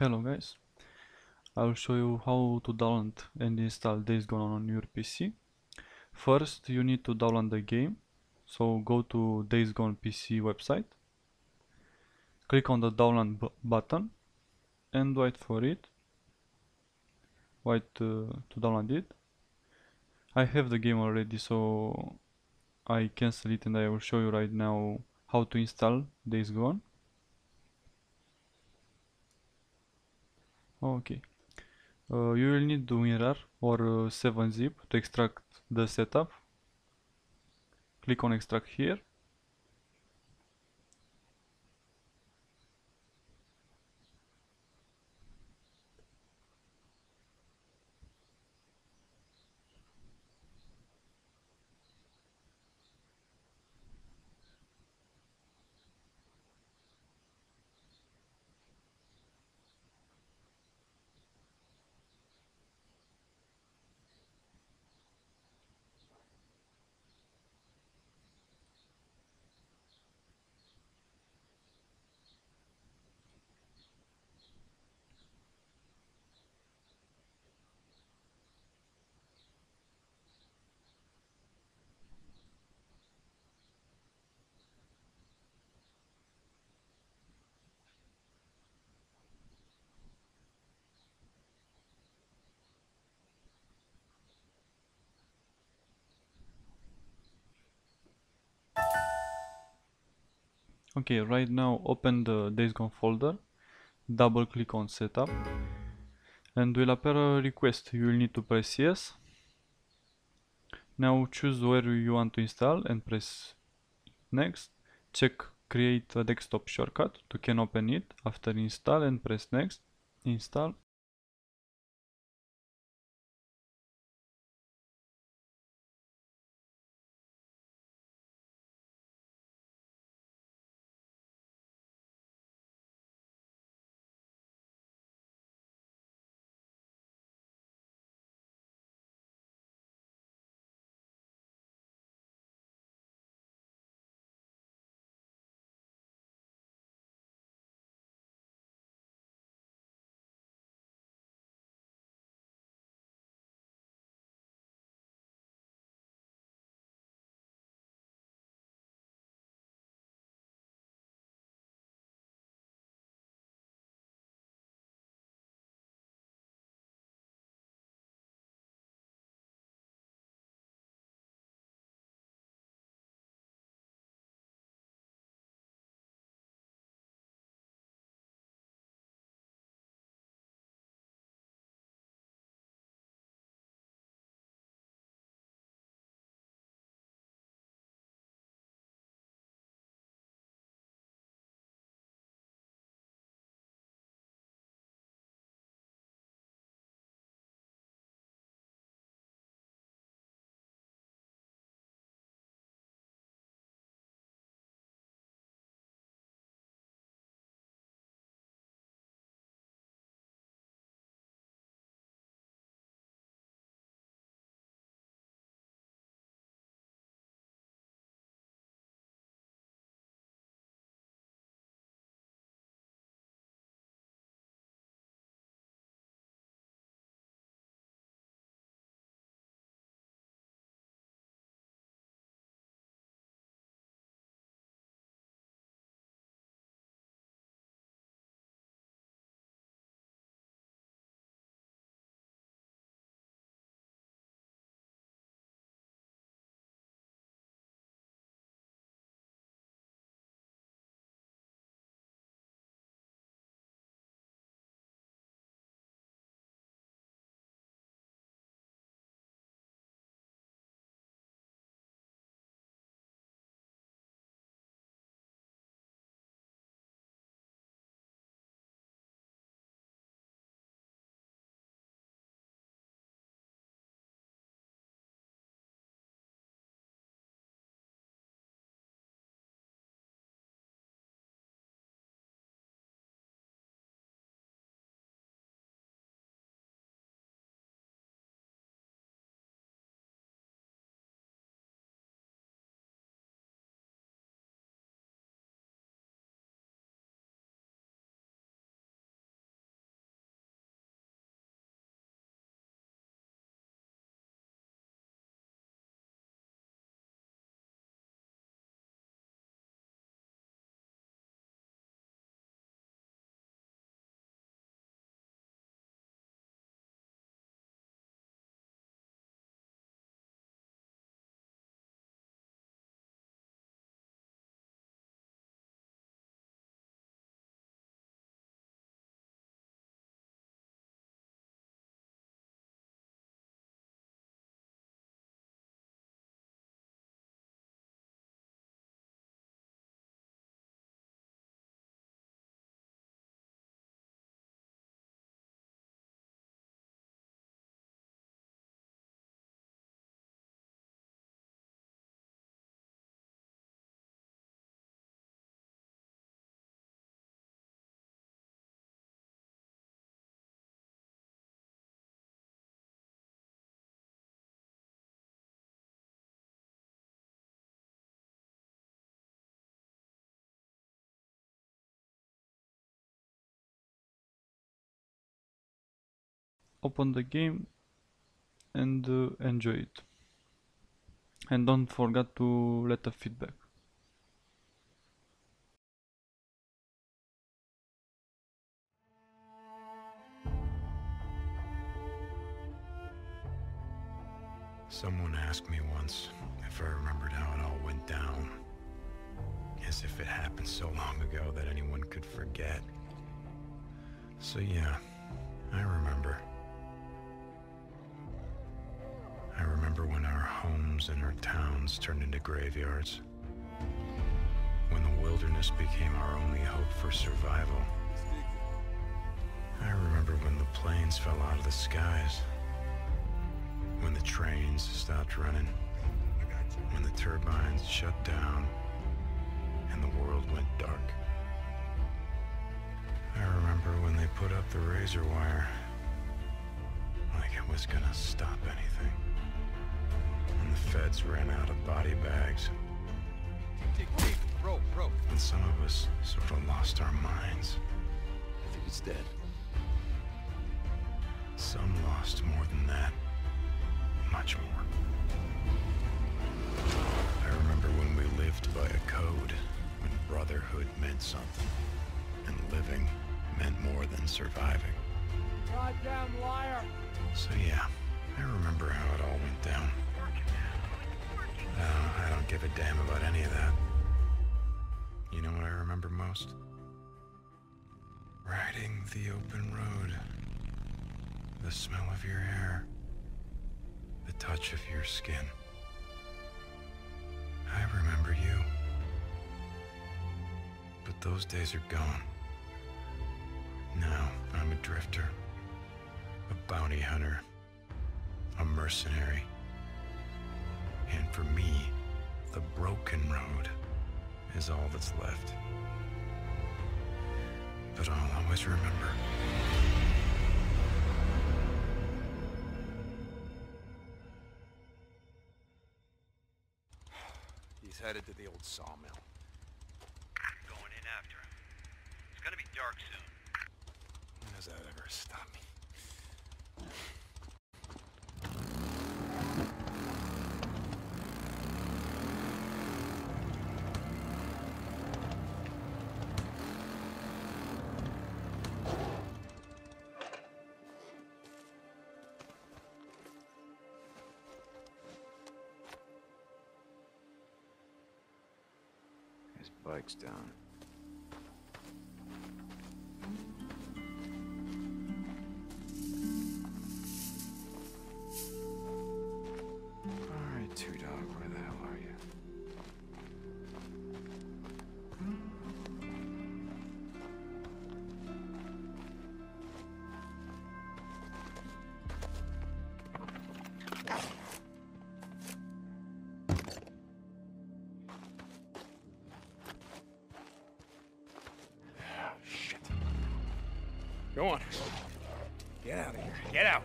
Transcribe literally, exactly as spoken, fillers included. Hello guys, I will show you how to download and install Days Gone on your P C. First you need to download the game, so go to Days Gone P C website, click on the download b button and wait for it, wait uh, to download it. I have the game already, so I cancel it and I will show you right now how to install Days Gone. Okay, uh, you will need the WinRAR or uh, seven zip to extract the setup. Click on extract here. Okay, right now open the Days Gone folder, double click on setup and will appear a request. You will need to press yes. Now choose where you want to install and press next. Check create a desktop shortcut to can open it after install and press next, install. open the game and uh, enjoy it. And don't forget to let a feedback. Someone asked me once if I remembered how it all went down. As if it happened so long ago that anyone could forget. So yeah, I remember. I remember when our homes and our towns turned into graveyards. When the wilderness became our only hope for survival. I remember when the planes fell out of the skies. When the trains stopped running, when the turbines shut down, and the world went dark. I remember when they put up the razor wire, like it was gonna stop anything. When the feds ran out of body bags, and some of us sort of lost our minds. I think it's dead. Some lost more than that. Much more. I remember when we lived by a code, when brotherhood meant something, and living meant more than surviving. Goddamn liar! So yeah, I remember how it all went down. No, I don't give a damn about any of that. You know what I remember most? Riding the open road. The smell of your hair. The touch of your skin. I remember you. But those days are gone. Now I'm a drifter, a bounty hunter, a mercenary. And for me, the broken road is all that's left. But I'll always remember. He's headed to the old sawmill. Going in after him. It's gonna be dark soon. When does that ever stop me? Bike's down. All right, Two Dog, where the hell are you? Go on. Get out of here. Get out.